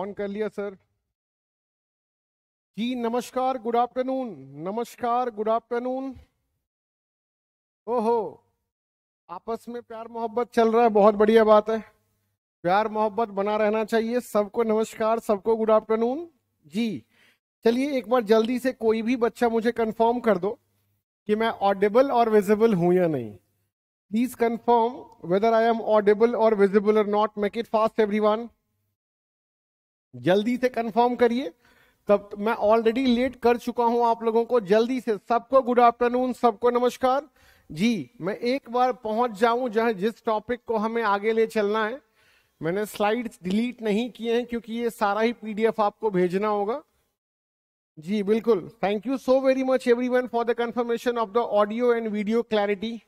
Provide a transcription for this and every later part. On कर लिया sir जी। नमस्कार, गुड आफ्टरनून। नमस्कार, गुड आफ्टरनून। ओहो, आपस में प्यार मोहब्बत चल रहा है, बहुत बढ़िया बात है। प्यार मोहब्बत बना रहना चाहिए। सबको नमस्कार, सबको गुड आफ्टरनून जी। चलिए एक बार जल्दी से कोई भी बच्चा मुझे कंफर्म कर दो कि मैं ऑडिबल और विजिबल हूं या नहीं। Please confirm whether I am audible और विजिबल और not. Make it fast everyone, जल्दी से कंफर्म करिए। तब मैं ऑलरेडी लेट कर चुका हूं आप लोगों को। जल्दी से सबको गुड आफ्टरनून, सबको नमस्कार जी। मैं एक बार पहुंच जाऊं जहां जिस टॉपिक को हमें आगे ले चलना है। मैंने स्लाइड्स डिलीट नहीं किए हैं क्योंकि ये सारा ही पीडीएफ आपको भेजना होगा जी। बिल्कुल, thank you so very much everyone for the confirmation of the audio and video clarity.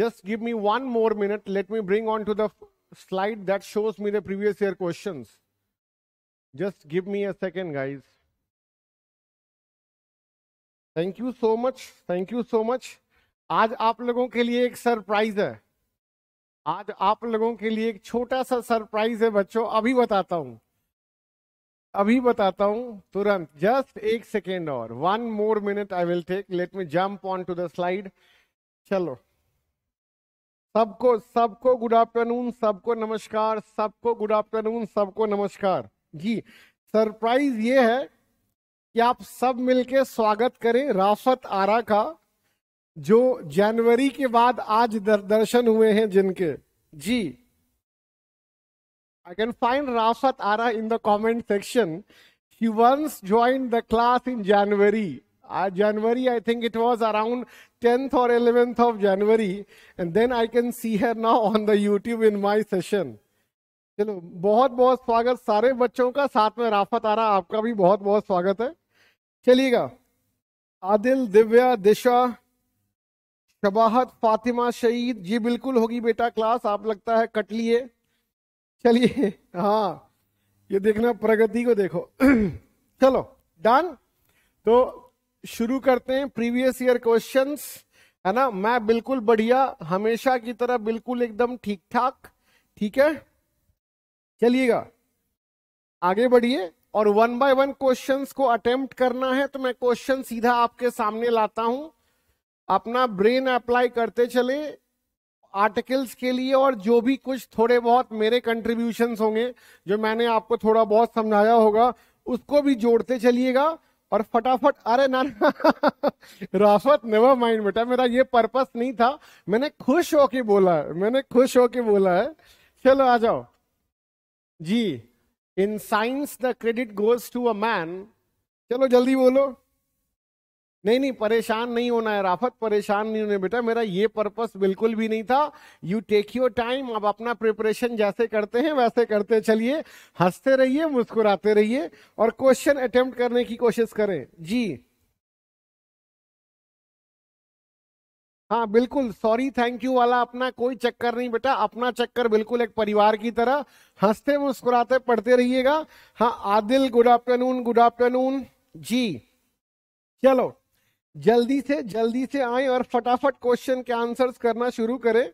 Just give me one more minute, let me bring on to the slide that shows me the previous year questions. Just give me a second guys. Thank you so much, thank you so much. आज आप लोगों के लिए एक surprise है, आज आप लोगों के लिए एक छोटा सा सरप्राइज है बच्चों। अभी बताता हूं, अभी बताता हूं तुरंत। जस्ट एक सेकेंड और, one more minute I will take. Let me jump on to the slide. चलो, सबको सबको गुड आफ्टरनून, सबको नमस्कार, सबको गुड आफ्टरनून, सबको नमस्कार जी। सरप्राइज ये है कि आप सब मिलके स्वागत करें राफत आरा का, जो जनवरी के बाद आज दर्शन हुए हैं जिनके जी। I can find Rafat Ara in the comment section. She once joined the class in January. January, I think it was around 10th or 11th of January, and then I can see her now on the YouTube in my session. चलो, बहुत बहुत स्वागत सारे बच्चों का, साथ में Rafat आरा आपका भी बहुत बहुत स्वागत है। चलिएगा, आदिल, दिव्या, दिशा, शबाहत, फातिमा, शहीद जी। बिल्कुल होगी बेटा क्लास, आप लगता है कट लिए। चलिए, हाँ ये देखना, प्रगति को देखो। चलो डन, तो शुरू करते हैं प्रीवियस ईयर क्वेश्चंस, है ना। मैं बिल्कुल बढ़िया, हमेशा की तरह बिल्कुल एकदम ठीक ठाक, ठीक है। चलिएगा, आगे बढ़िए और वन बाय वन क्वेश्चंस को अटेम्प्ट करना है। तो मैं क्वेश्चन सीधा आपके सामने लाता हूं, अपना ब्रेन अप्लाई करते चले आर्टिकल्स के लिए। और जो भी कुछ थोड़े बहुत मेरे कंट्रीब्यूशंस होंगे, जो मैंने आपको थोड़ा बहुत समझाया होगा, उसको भी जोड़ते चलिएगा और फटाफट। अरे ना, राफत नेवर माइंड बेटा, मेरा ये पर्पस नहीं था, मैंने खुश होके बोला है, मैंने खुश होके बोला है। चलो आ जाओ जी। In science the credit goes to a man. चलो जल्दी बोलो। नहीं नहीं, परेशान नहीं होना है राफत, परेशान नहीं होना बेटा, मेरा ये पर्पस बिल्कुल भी नहीं था। You take your time. अब अपना प्रिपरेशन जैसे करते हैं वैसे करते चलिए, हंसते रहिए, मुस्कुराते रहिए और क्वेश्चन अटेम्प्ट करने की कोशिश करें जी। हाँ बिल्कुल, सॉरी थैंक यू वाला अपना कोई चक्कर नहीं बेटा, अपना चक्कर बिल्कुल एक परिवार की तरह, हंसते मुस्कुराते पढ़ते रहिएगा। हाँ Adil, good afternoon, good afternoon जी। चलो जल्दी से आए और फटाफट क्वेश्चन के आंसर्स करना शुरू करें।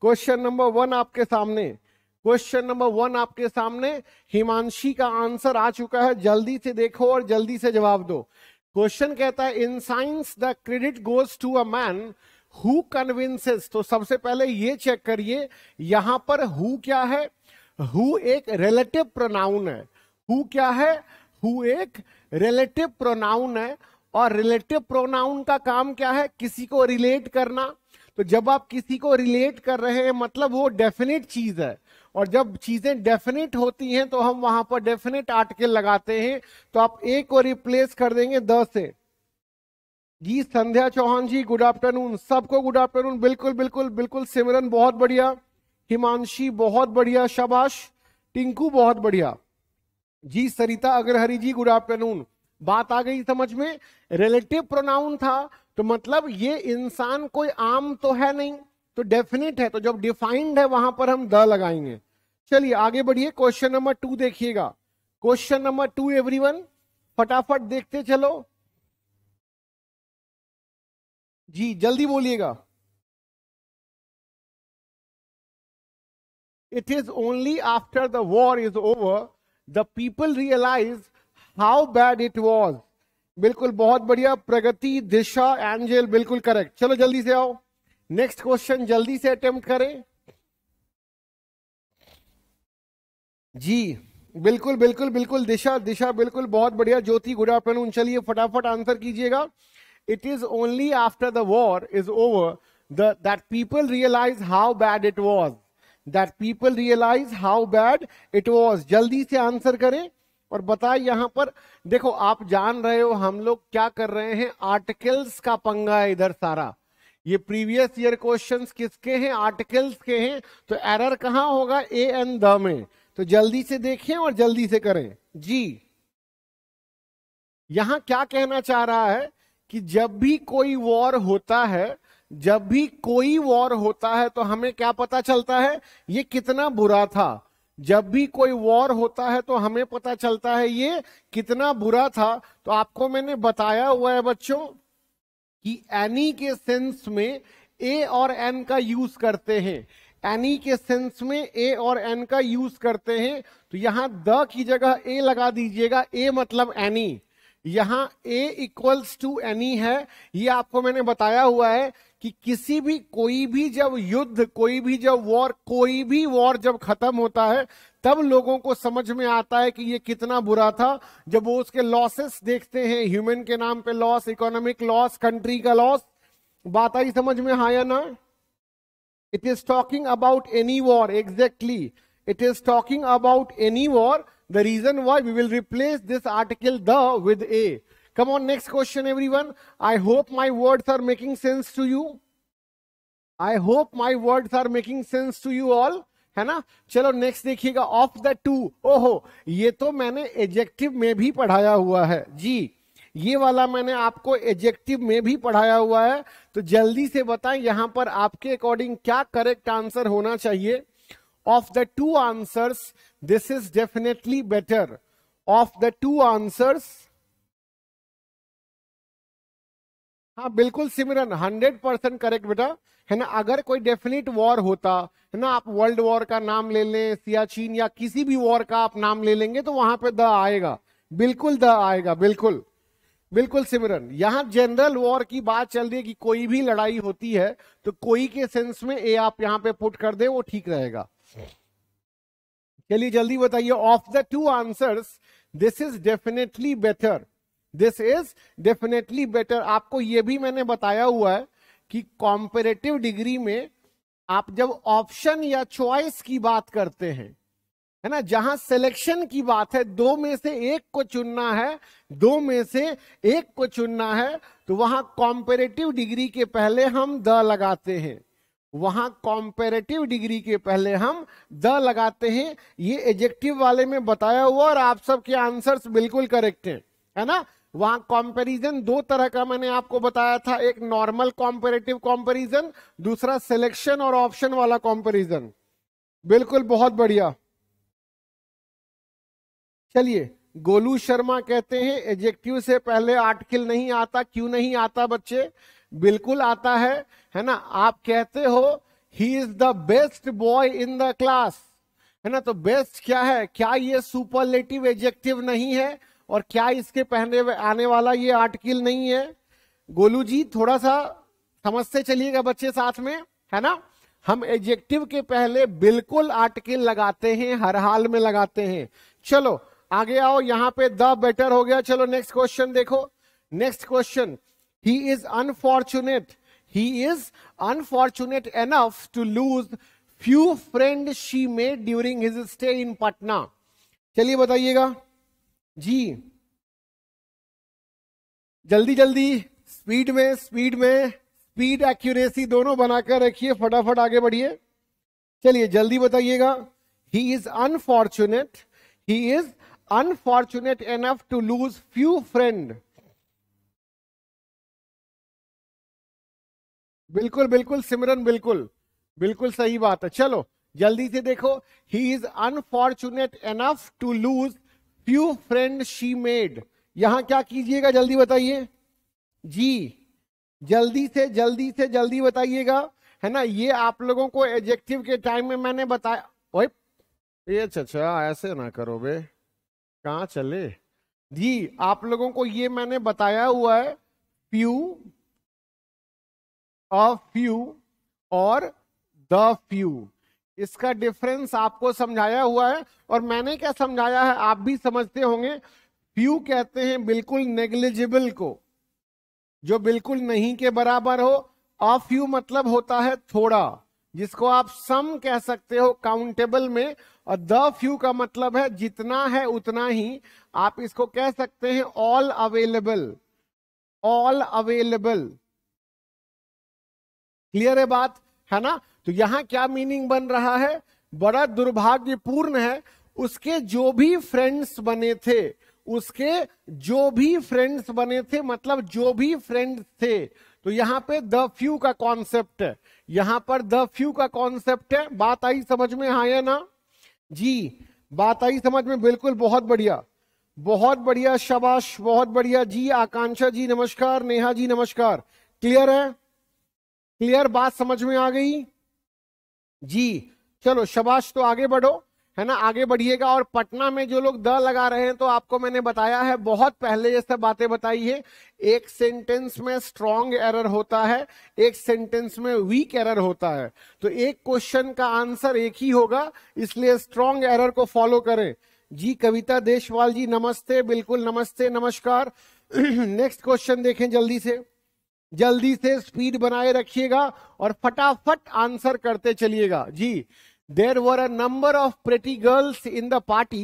क्वेश्चन नंबर वन आपके सामने, क्वेश्चन नंबर वन आपके सामने। हिमांशी का आंसर आ चुका है, जल्दी से देखो और जल्दी से जवाब दो। क्वेश्चन कहता है in science the credit goes to a man who convinces. तो सबसे पहले ये चेक करिए यहां पर हु क्या है। हु एक रिलेटिव प्रोनाउन है। हु क्या है? हु एक रिलेटिव प्रोनाउन है और रिलेटिव प्रोनाउन का काम क्या है? किसी को रिलेट करना। तो जब आप किसी को रिलेट कर रहे हैं मतलब वो डेफिनेट चीज है, और जब चीजें डेफिनेट होती हैं तो हम वहां पर डेफिनेट आर्टिकल लगाते हैं। तो आप ए को रिप्लेस कर देंगे द से जी। संध्या चौहान जी, गुड आफ्टरनून, सबको गुड आफ्टरनून। बिल्कुल बिल्कुल बिल्कुल, सिमरन बहुत बढ़िया, हिमांशी बहुत बढ़िया, शाबाश, टिंकू बहुत बढ़िया जी। Sarita Agrahari ji, good afternoon. बात आ गई समझ में? रिलेटिव प्रोनाउन था तो मतलब ये इंसान कोई आम तो है नहीं, तो डेफिनेट है, तो जब डिफाइंड है वहां पर हम द लगाएंगे। चलिए आगे बढ़िए, क्वेश्चन नंबर टू देखिएगा। क्वेश्चन नंबर टू एवरीवन, फटाफट देखते चलो जी, जल्दी बोलिएगा। It is only after the war is over the people realise how bad it was. बिल्कुल, बहुत बढ़िया प्रगति, दिशा, एंजेल, बिल्कुल करेक्ट। चलो जल्दी से आओ, नेक्स्ट क्वेश्चन जल्दी से अटेम्प्ट करें। जी बिल्कुल बिल्कुल बिल्कुल, दिशा दिशा बिल्कुल, बहुत बढ़िया। Jyoti good afternoon. चलिए फटाफट आंसर कीजिएगा। It is only after the war is over that people realise how bad it was, that people realise how bad it was. जल्दी से आंसर करें और बताए यहां पर। देखो आप जान रहे हो हम लोग क्या कर रहे हैं, आर्टिकल्स का पंगा है इधर सारा। ये प्रीवियस ईयर क्वेश्चंस किसके हैं, आर्टिकल्स के हैं, तो एरर कहां होगा, ए एंड द में। तो जल्दी से देखें और जल्दी से करें। जी यहां क्या कहना चाह रहा है कि जब भी कोई वॉर होता है, जब भी कोई वॉर होता है तो हमें क्या पता चलता है, ये कितना बुरा था। जब भी कोई वॉर होता है तो हमें पता चलता है ये कितना बुरा था। तो आपको मैंने बताया हुआ है बच्चों कि एनी के सेंस में ए और एन का यूज करते हैं, एनी के सेंस में ए और एन का यूज करते हैं। तो यहां द की जगह ए लगा दीजिएगा, ए मतलब एनी। यहां ए इक्वल्स टू एनी है। ये आपको मैंने बताया हुआ है कि किसी भी कोई भी जब युद्ध, कोई भी जब वॉर, कोई भी वॉर जब खत्म होता है तब लोगों को समझ में आता है कि ये कितना बुरा था। जब वो उसके लॉसेस देखते हैं, ह्यूमन के नाम पे लॉस, इकोनॉमिक लॉस, कंट्री का लॉस। बात आई समझ में, हाँ या ना। It is talking about any war, exactly, it is talking about any war. The reason why we will replace this article the with a. Come on, next question everyone. I hope my words are making sense to you. I hope my words are making sense to you all. है ना। चलो next देखिएगा, of the two. ओहो, ये तो मैंने adjective में भी पढ़ाया हुआ है। जी ये वाला मैंने आपको एडजेक्टिव में भी पढ़ाया हुआ है। तो जल्दी से बताएं यहां पर आपके अकॉर्डिंग क्या करेक्ट आंसर होना चाहिए। Of the two answers, this is definitely better. Of the two answers, हाँ बिल्कुल सिमरन 100% करेक्ट बेटा, है ना। अगर कोई डेफिनेट वॉर होता है ना, आप वर्ल्ड वॉर का नाम ले लें, सियाचिन या किसी भी वॉर का आप नाम ले लेंगे तो वहां पे द आएगा, बिल्कुल द आएगा, बिल्कुल बिल्कुल सिमरन। यहाँ जनरल वॉर की बात चल रही है कि कोई भी लड़ाई होती है तो कोई के सेंस में ए आप यहाँ पे पुट कर दे, वो ठीक रहेगा। चलिए जल्दी बताइए, of the two answers this is definitely better, this is definitely better. आपको यह भी मैंने बताया हुआ है कि कॉम्पेरेटिव डिग्री में आप जब ऑप्शन या चॉइस की बात करते हैं, है ना, जहां सिलेक्शन की बात है, दो में से एक को चुनना है, दो में से एक को चुनना है, तो वहां कॉम्पेरेटिव डिग्री के पहले हम द लगाते हैं, वहां कॉम्पेरेटिव डिग्री के पहले हम द लगाते हैं। ये एडजेक्टिव वाले में बताया हुआ और आप सबके आंसर्स बिल्कुल करेक्ट हैं, है ना। वहां कंपैरिजन दो तरह का मैंने आपको बताया था, एक नॉर्मल कॉम्पेरेटिव कंपैरिजन, दूसरा सिलेक्शन और ऑप्शन वाला कंपैरिजन। बिल्कुल, बहुत बढ़िया। चलिए गोलू शर्मा कहते हैं एडजेक्टिव से पहले आर्टिकल नहीं आता। क्यों नहीं आता बच्चे, बिल्कुल आता है ना। आप कहते हो he is the best boy in the class, है ना। तो बेस्ट क्या है, क्या ये सुपरलेटिव एडजेक्टिव नहीं है और क्या इसके पहले आने वाला ये आर्टिकल नहीं है। गोलू जी थोड़ा सा समझते चलिएगा बच्चे साथ में, है ना। हम एडजेक्टिव के पहले बिल्कुल आर्टिकल लगाते हैं, हर हाल में लगाते हैं। चलो आगे आओ, यहाँ पे द बेटर हो गया। चलो नेक्स्ट क्वेश्चन देखो, next question. He is unfortunate. He is unfortunate enough to lose few friends she made during his stay in Patna. चलिए बताइएगा जी, जल्दी जल्दी, स्पीड में स्पीड में, स्पीड एक्यूरेसी दोनों बनाकर रखिए, फटाफट आगे बढ़िए। चलिए जल्दी बताइएगा। He is unfortunate. He is unfortunate enough to lose few friends. बिल्कुल बिल्कुल सिमरन, बिल्कुल बिल्कुल सही बात है। चलो जल्दी से देखो, he is unfortunate enough to lose few friend she made. यहां क्या कीजिएगा जल्दी बताइए जी, जल्दी से जल्दी से जल्दी बताइएगा, है ना। ये आप लोगों को एडजेक्टिव के टाइम में मैंने बताया। ओए, अच्छा ऐसे ना करो बे, कहाँ चले जी? आप लोगों को ये मैंने बताया हुआ है, फ्यू, अ फ्यू और द फ्यू, इसका डिफरेंस आपको समझाया हुआ है। और मैंने क्या समझाया है आप भी समझते होंगे। फ्यू कहते हैं बिल्कुल नेग्लिजिबल को, जो बिल्कुल नहीं के बराबर हो। अ फ्यू मतलब होता है थोड़ा, जिसको आप सम कह सकते हो काउंटेबल में। और द फ्यू का मतलब है जितना है उतना ही। आप इसको कह सकते हैं all available, all available. Clear है बात, है ना? तो यहां क्या मीनिंग बन रहा है? बड़ा दुर्भाग्यपूर्ण है, उसके जो भी फ्रेंड्स बने थे, उसके जो भी फ्रेंड्स बने थे मतलब जो भी फ्रेंड्स थे। तो यहाँ पे द फ्यू का कॉन्सेप्ट है, यहाँ पर द फ्यू का कॉन्सेप्ट है। बात आई समझ में? हाँ या ना जी? बात आई समझ में? बिल्कुल, बहुत बढ़िया, बहुत बढ़िया, शाबाश, बहुत बढ़िया जी। आकांक्षा जी नमस्कार, नेहा जी नमस्कार। क्लियर है? क्लियर, बात समझ में आ गई जी? चलो शाबाश, तो आगे बढ़ो, है ना, आगे बढ़िएगा। और पटना में जो लोग द लगा रहे हैं, तो आपको मैंने बताया है, बहुत पहले ये सब बातें बताई है। एक सेंटेंस में स्ट्रॉन्ग एरर होता है, एक सेंटेंस में वीक एरर होता है। तो एक क्वेश्चन का आंसर एक ही होगा, इसलिए स्ट्रॉन्ग एरर को फॉलो करें जी। कविता देशवाल जी नमस्ते, बिल्कुल नमस्ते, नमस्कार। नेक्स्ट क्वेश्चन देखें, जल्दी से जल्दी से, स्पीड बनाए रखिएगा और फटाफट आंसर करते चलिएगा जी। There were a number of pretty girls in the party,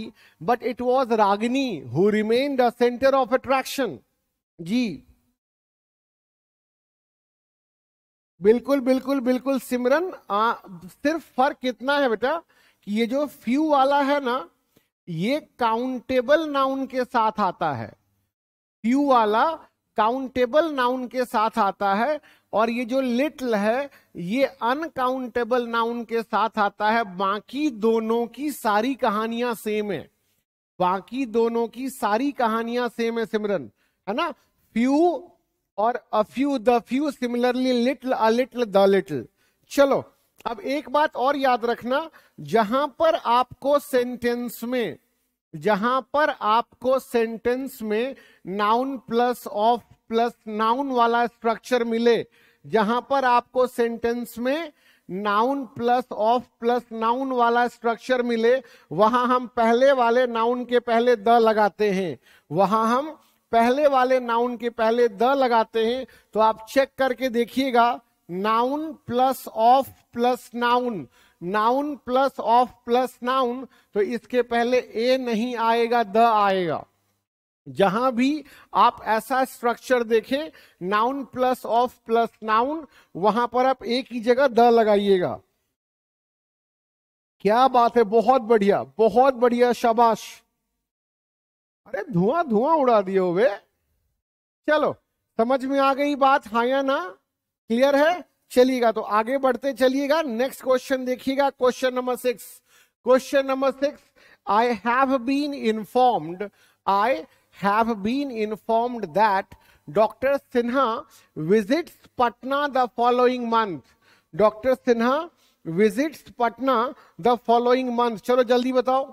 but it was Ragini who remained a center of attraction. जी बिल्कुल बिल्कुल बिल्कुल सिमरन, सिर्फ फर्क कितना है बेटा कि ये जो few वाला है ना, ये countable noun के साथ आता है। few वाला काउंटेबल नाउन के साथ आता है, और ये जो लिटल है ये अनकाउंटेबल नाउन के साथ आता है। बाकी दोनों की सारी कहानियां सेम है, बाकी दोनों की सारी कहानियां सेम है सिमरन, है ना? फ्यू और a few, the few, similarly little, a little, the little. चलो, अब एक बात और याद रखना, जहां पर आपको सेंटेंस में, जहां पर आपको सेंटेंस में noun plus of plus noun वाला स्ट्रक्चर मिले, जहां पर आपको सेंटेंस में noun plus of plus noun वाला स्ट्रक्चर मिले, वहां हम पहले वाले नाउन के पहले द लगाते हैं। वहां हम पहले वाले नाउन के पहले द लगाते हैं। तो आप चेक करके देखिएगा, noun plus of plus noun, noun plus of plus noun, तो इसके पहले ए नहीं आएगा, द आएगा। जहां भी आप ऐसा स्ट्रक्चर देखें, noun plus of plus noun, वहां पर आप ए की जगह द लगाइएगा। क्या बात है, बहुत बढ़िया, बहुत बढ़िया, शाबाश। अरे धुआं धुआं उड़ा दिए हो वे। चलो, समझ में आ गई बात, हाँ या ना? क्लियर है? चलिएगा, तो आगे बढ़ते चलिएगा। नेक्स्ट क्वेश्चन देखिएगा, question number 6। Question number 6, I have been informed, I have been informed that doctor Sinha visits Patna the following month. Doctor Sinha visits Patna the following month. चलो जल्दी बताओ,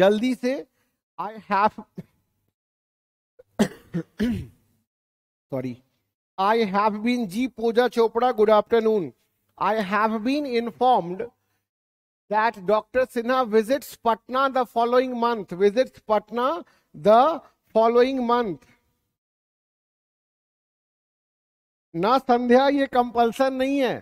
जल्दी से। I have, sorry, I have been, जी Pooja Chopra good afternoon. I have been informed that Dr. Sinha visits Patna the following month. Visits Patna the following month. ना संध्या, ये compulsion नहीं है,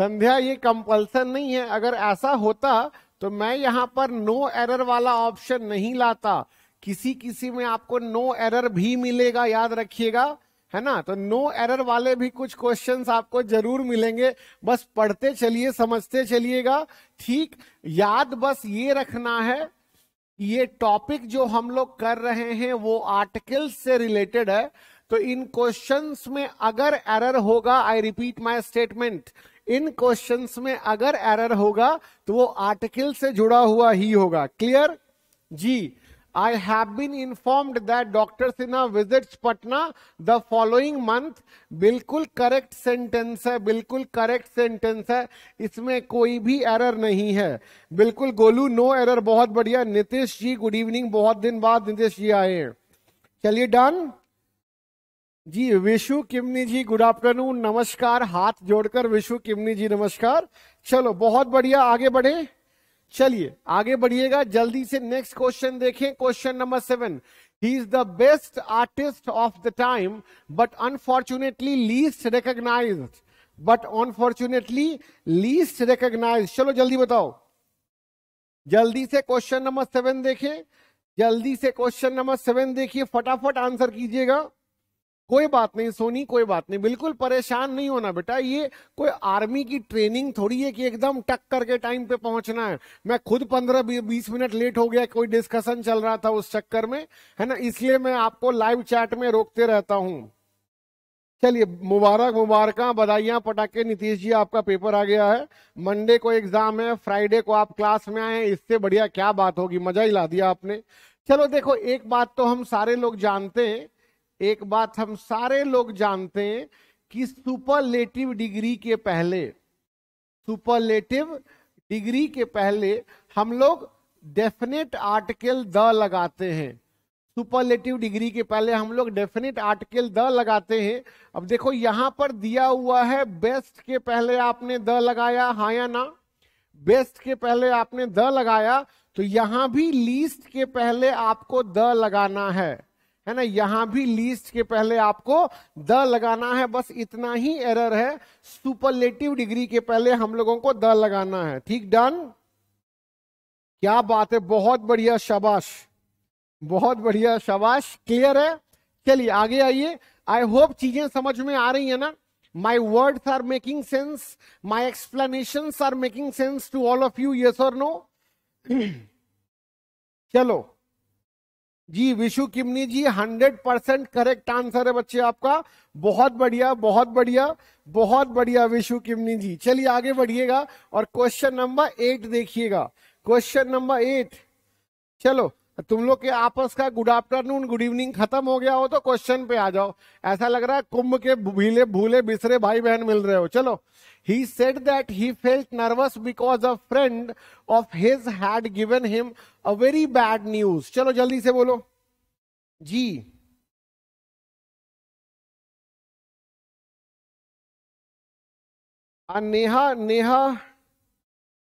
संध्या ये कंपल्सन नहीं है। अगर ऐसा होता तो मैं यहाँ पर नो एरर वाला ऑप्शन नहीं लाता। किसी किसी में आपको नो एरर भी मिलेगा, याद रखिएगा, है ना? तो नो एरर वाले भी कुछ क्वेश्चंस आपको जरूर मिलेंगे। बस पढ़ते चलिए, समझते चलिएगा, ठीक? याद बस ये रखना है, ये टॉपिक जो हम लोग कर रहे हैं वो आर्टिकल से रिलेटेड है। तो इन क्वेश्चंस में अगर एरर होगा, आई रिपीट माय स्टेटमेंट, इन क्वेश्चंस में अगर एरर होगा तो वो आर्टिकल से जुड़ा हुआ ही होगा। क्लियर जी? I have been informed that Dr. Sinha visits Patna the following month. बिल्कुल करेक्ट सेंटेंस है, बिल्कुल करेक्ट सेंटेंस है, इसमें कोई भी एरर नहीं है. बिल्कुल गोलू, नो एरर, बहुत बढ़िया. नितिश जी गुड इवनिंग, बहुत दिन बाद नितिश जी आए हैं. चलिए डन जी. विशु किमनी जी गुड आफ्टरनून, नमस्कार. हाथ जोड़कर विशु किमनी जी नमस्कार. चलो बहुत बढ़िया, आगे बढ़े. चलिए आगे बढ़िएगा जल्दी से. नेक्स्ट क्वेश्चन देखें, question number 7. He is the best artist of the time but unfortunately least recognized. But unfortunately least recognized. चलो जल्दी बताओ, जल्दी से क्वेश्चन नंबर 7 देखें, जल्दी से क्वेश्चन नंबर 7 देखिए, फटाफट आंसर कीजिएगा. कोई बात नहीं सोनी, कोई बात नहीं, बिल्कुल परेशान नहीं होना बेटा. ये कोई आर्मी की ट्रेनिंग थोड़ी है कि एकदम टक करके टाइम पे पहुंचना है. मैं खुद 15-20 मिनट लेट हो गया, कोई डिस्कशन चल रहा था उस चक्कर में, है ना, इसलिए मैं आपको लाइव चैट में रोकते रहता हूं. चलिए मुबारक मुबारक, बधाइयां पटाखे. नीतीश जी आपका पेपर आ गया है, मंडे को एग्जाम है, फ्राइडे को आप क्लास में आए, इससे बढ़िया क्या बात होगी, मजा ही ला दिया आपने. चलो देखो, एक बात तो हम सारे लोग जानते हैं, एक बात हम सारे लोग जानते हैं कि सुपरलेटिव डिग्री के पहले, सुपरलेटिव डिग्री के पहले हम लोग डेफिनेट आर्टिकल द लगाते हैं. सुपरलेटिव डिग्री के पहले हम लोग डेफिनेट आर्टिकल द लगाते हैं. अब देखो यहां पर दिया हुआ है बेस्ट के पहले आपने द लगाया, हाँ या ना, बेस्ट के पहले आपने द लगाया, तो यहां भी लीस्ट के पहले आपको द लगाना है ना, यहां भी लीस्ट के पहले आपको द लगाना है. बस इतना ही एरर है, सुपरलेटिव डिग्री के पहले हम लोगों को द लगाना है. ठीक डन, क्या बात है, बहुत बढ़िया, शाबाश, बहुत बढ़िया, शाबाश, क्लियर है. चलिए आगे आइए. आई होप चीजें समझ में आ रही है ना. My words are making sense, my explanations are making sense to all of you, yes or no? चलो जी, विशु किमनी जी 100% करेक्ट आंसर है बच्चे आपका, बहुत बढ़िया बहुत बढ़िया बहुत बढ़िया विशु किमनी जी. चलिए आगे बढ़िएगा और क्वेश्चन नंबर 8 देखिएगा, क्वेश्चन नंबर 8. चलो तुम लोग के आपस का गुड आफ्टरनून गुड इवनिंग खत्म हो गया हो तो क्वेश्चन पे आ जाओ, ऐसा लग रहा है कुंभ के भीले भूले बिसरे भाई बहन मिल रहे हो. चलो, he said that he felt nervous because a friend of his had given him a very bad news. चलो जल्दी से बोलो जी. नेहा, नेहा,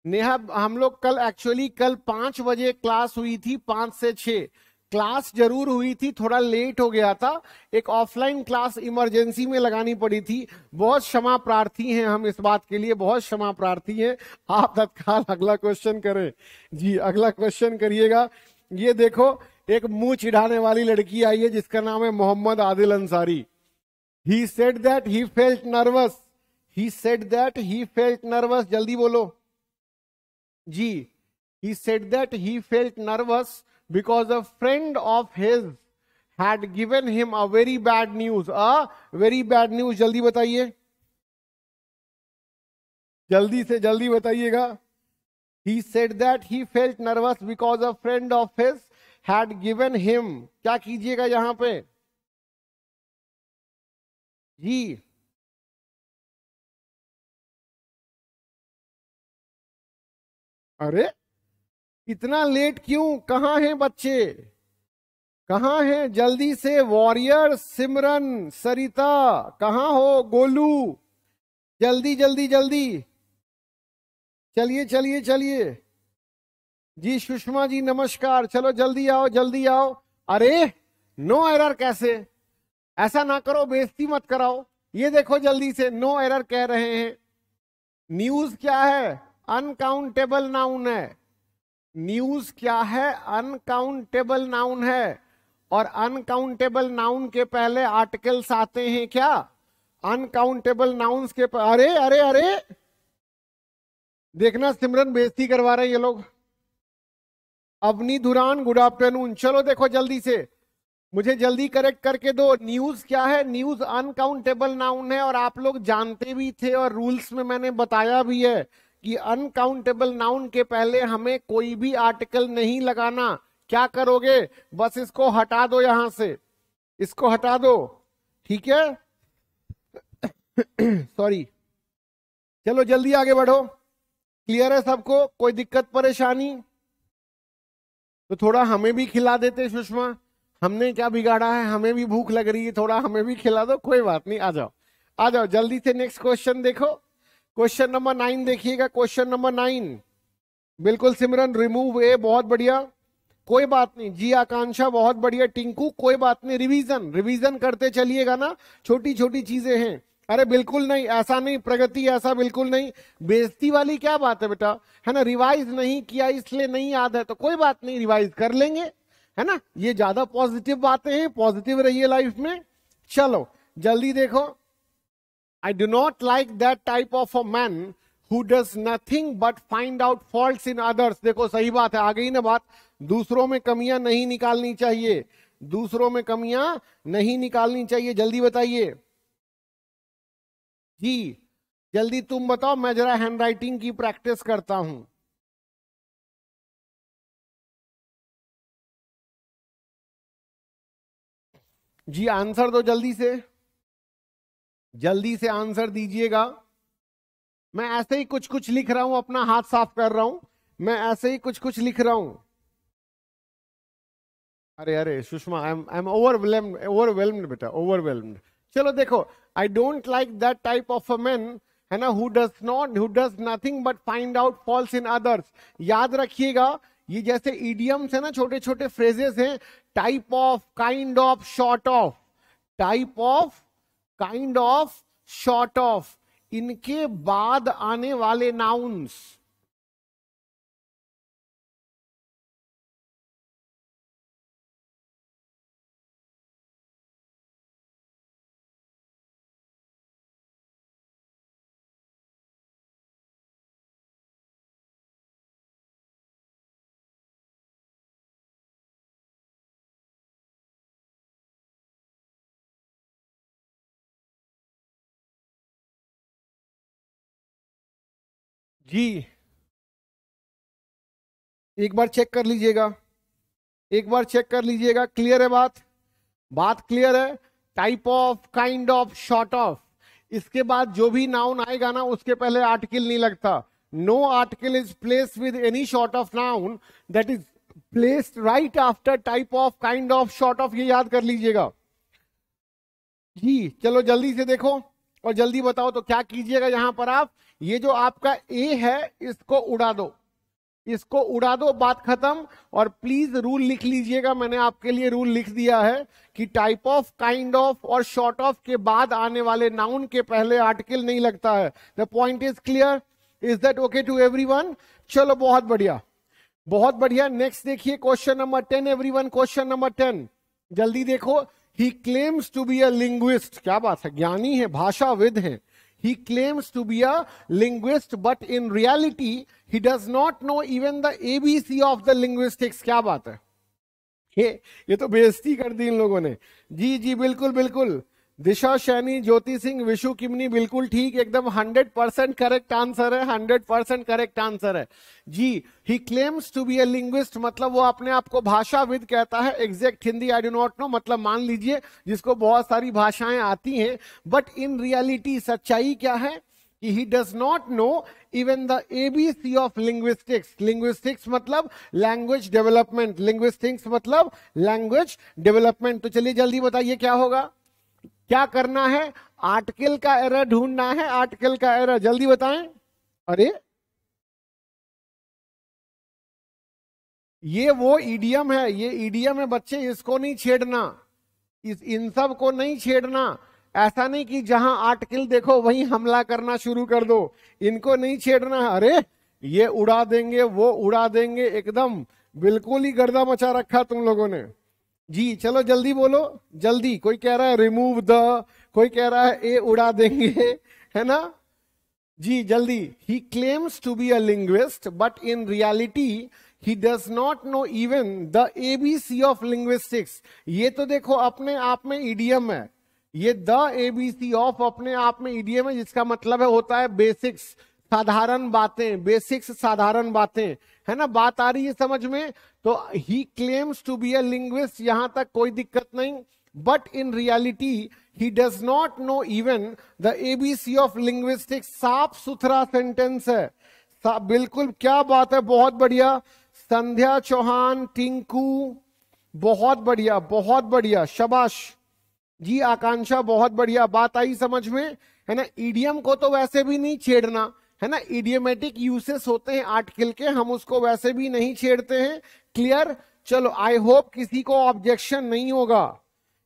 नेहा, हम लोग कल एक्चुअली 5 बजे क्लास हुई थी, 5 से 6 क्लास जरूर हुई थी, थोड़ा लेट हो गया था, एक ऑफलाइन क्लास इमरजेंसी में लगानी पड़ी थी. बहुत क्षमा प्रार्थी हैं हम इस बात के लिए, बहुत क्षमा प्रार्थी हैं आप. तत्काल अगला क्वेश्चन करें जी, अगला क्वेश्चन करिएगा. ये देखो एक मुंह चिढ़ाने वाली लड़की आई है जिसका नाम है Mohammad Adil Ansari. He said that he felt nervous, he said that he felt nervous, जल्दी बोलो जी. he said that he felt nervous because a friend of his had given him a very bad news. a very bad news, जल्दी बताइए, जल्दी से जल्दी बताइएगा. he said that he felt nervous because a friend of his had given him. क्या कीजिएगा यहां पे जी, अरे इतना लेट क्यों, कहाँ हैं बच्चे, कहाँ हैं, जल्दी से. वॉरियर, सिमरन, सरिता, कहाँ हो, गोलू, जल्दी जल्दी जल्दी. चलिए चलिए चलिए जी. सुषमा जी नमस्कार, चलो जल्दी आओ जल्दी आओ. अरे नो एरर कैसे, ऐसा ना करो, बेइज्जती मत कराओ. ये देखो जल्दी से, नो एरर कह रहे हैं. न्यूज़ क्या है, अनकाउंटेबल नाउन है. न्यूज क्या है, अनकाउंटेबल नाउन है, और अनकाउंटेबल नाउन के पहले आर्टिकल्स आते हैं क्या, अनकाउंटेबल नाउन्स के. अरे अरे अरे देखना, सिमरन बेइज्जती करवा रहे हैं ये लोग. अवनी धुरान गुड आफ्टरनून, चलो देखो जल्दी से, मुझे जल्दी करेक्ट करके दो. न्यूज क्या है, न्यूज अनकाउंटेबल नाउन है, और आप लोग जानते भी थे और रूल्स में मैंने बताया भी है कि अनकाउंटेबल नाउन के पहले हमें कोई भी आर्टिकल नहीं लगाना. क्या करोगे, बस इसको हटा दो, यहां से इसको हटा दो, ठीक है। सॉरी, चलो जल्दी आगे बढ़ो। क्लियर है सबको, कोई दिक्कत परेशानी? तो थोड़ा हमें भी खिला देते सुषमा, हमने क्या बिगाड़ा है, हमें भी भूख लग रही है, थोड़ा हमें भी खिला दो। कोई बात नहीं, आ जाओ आ जाओ, जल्दी से नेक्स्ट क्वेश्चन देखो। क्वेश्चन नंबर 9 देखिएगा, क्वेश्चन नंबर 9। बिल्कुल सिमरन, रिमूव ए, बहुत बढ़िया, कोई बात नहीं जी। आकांक्षा, बहुत बढ़िया। टिंकू, कोई बात नहीं, रिवीजन रिवीजन करते चलिएगा ना, छोटी छोटी चीजें हैं। अरे बिल्कुल नहीं, ऐसा नहीं प्रगति, ऐसा बिल्कुल नहीं। बेइज्जती वाली क्या बात है बेटा, है ना। रिवाइज नहीं किया इसलिए नहीं याद है, तो कोई बात नहीं, रिवाइज कर लेंगे, है ना। ये ज्यादा पॉजिटिव बातें हैं, पॉजिटिव रहिए लाइफ में। चलो जल्दी देखो। I do not like that type of a man who does nothing but find out faults in others. देखो सही बात है, आ गई ना बात। दूसरों में कमियां नहीं निकालनी चाहिए, दूसरों में कमियां नहीं निकालनी चाहिए। जल्दी बताइए जी, जल्दी तुम बताओ, मैं जरा हैंडराइटिंग की प्रैक्टिस करता हूं। जी आंसर दो, जल्दी से आंसर दीजिएगा। मैं ऐसे ही कुछ कुछ लिख रहा हूं, अपना हाथ साफ कर रहा हूं, मैं ऐसे ही कुछ कुछ लिख रहा हूं। अरे अरे सुषमा, आई एम ओवरवेल्म्ड बेटा, ओवरवेल्म्ड। चलो देखो, I don't like that type of a man, है ना, who does nothing but find out faults in others. याद रखिएगा, ये जैसे इडियम्स है ना, छोटे छोटे फ्रेजेस हैं। Type of, kind of, sort of, type of, kind of, sort of, इनके बाद आने वाले नाउन्स। जी एक बार चेक कर लीजिएगा, एक बार चेक कर लीजिएगा। क्लियर है बात क्लियर है। Type of, kind of, sort of, इसके बाद जो भी नाउन आएगा ना, उसके पहले आर्टिकल नहीं लगता। No article is placed with any sort of noun that is placed right after type of, kind of, sort of. ये याद कर लीजिएगा जी। चलो जल्दी से देखो और जल्दी बताओ। तो क्या कीजिएगा यहां पर आप, ये जो आपका ए है इसको उड़ा दो, इसको उड़ा दो, बात खत्म। और प्लीज रूल लिख लीजिएगा, मैंने आपके लिए रूल लिख दिया है कि टाइप ऑफ, काइंड ऑफ और शॉर्ट ऑफ के बाद आने वाले नाउन के पहले आर्टिकल नहीं लगता है। The point is clear, is that okay to everyone? चलो बहुत बढ़िया, बहुत बढ़िया। नेक्स्ट देखिए question number 10 everyone, question number 10 जल्दी देखो। He claims to be a linguist. क्या बात है, ज्ञानी है, भाषाविद है। He claims to be a linguist, but in reality he does not know even the ABC of the linguistics. क्या बात है, ये तो बेइज्जती कर दी इन लोगों ने। जी जी बिल्कुल बिल्कुल, दिशा सैनी, ज्योति सिंह, विशु किमनी, बिल्कुल ठीक, एकदम 100% करेक्ट आंसर है, 100% करेक्ट आंसर है जी। He claims to be a linguist, मतलब वो अपने आप को भाषाविद कहता है। Exact Hindi I do not know, मतलब मान लीजिए जिसको बहुत सारी भाषाएं आती हैं, बट इन रियलिटी, सच्चाई क्या है कि he does not know even the ABC of linguistics. Linguistics मतलब लैंग्वेज डेवलपमेंट, लिंग्विस्टिक्स मतलब लैंग्वेज डेवलपमेंट। तो चलिए जल्दी बताइए क्या होगा, क्या करना है, आर्टिकल का एरर ढूंढना है, आर्टिकल का एरर। जल्दी बताएं। अरे ये वो इडियम है, ये इडियम है बच्चे, इसको नहीं छेड़ना, इन सब को नहीं छेड़ना। ऐसा नहीं कि जहां आर्टिकल देखो वहीं हमला करना शुरू कर दो, इनको नहीं छेड़ना है। अरे ये उड़ा देंगे, वो उड़ा देंगे, एकदम बिल्कुल ही गर्दा मचा रखा तुम लोगों ने जी। चलो जल्दी बोलो, जल्दी। कोई कह रहा है रिमूव द, कोई कह रहा है ए उड़ा देंगे, है ना जी। जल्दी, he claims to be a linguist but in reality he does not know even the ABC of linguistics. ये तो देखो अपने आप में इडियम है, ये द एबीसी ऑफ अपने आप में इडियम है, जिसका मतलब है होता है बेसिक्स, साधारण बातें, बेसिक्स साधारण बातें, है ना, बात आ रही है समझ में। तो he claims to be a linguist, यहां तक कोई दिक्कत नहीं, but in reality he does not know even the ABC of linguistics. साफ सुथरा सेंटेंस है, बिल्कुल, क्या बात है, बहुत बढ़िया। संध्या चौहान, टिंकू, बहुत बढ़िया, बहुत बढ़िया, शाबाश जी। आकांक्षा, बहुत बढ़िया, बात आई समझ में, है ना। इडियम को तो वैसे भी नहीं छेड़ना, है ना, इडियोमेटिक यूसेस होते हैं आर्टिकल के, हम उसको वैसे भी नहीं छेड़ते हैं। क्लियर, चलो, आई होप किसी को ऑब्जेक्शन नहीं होगा,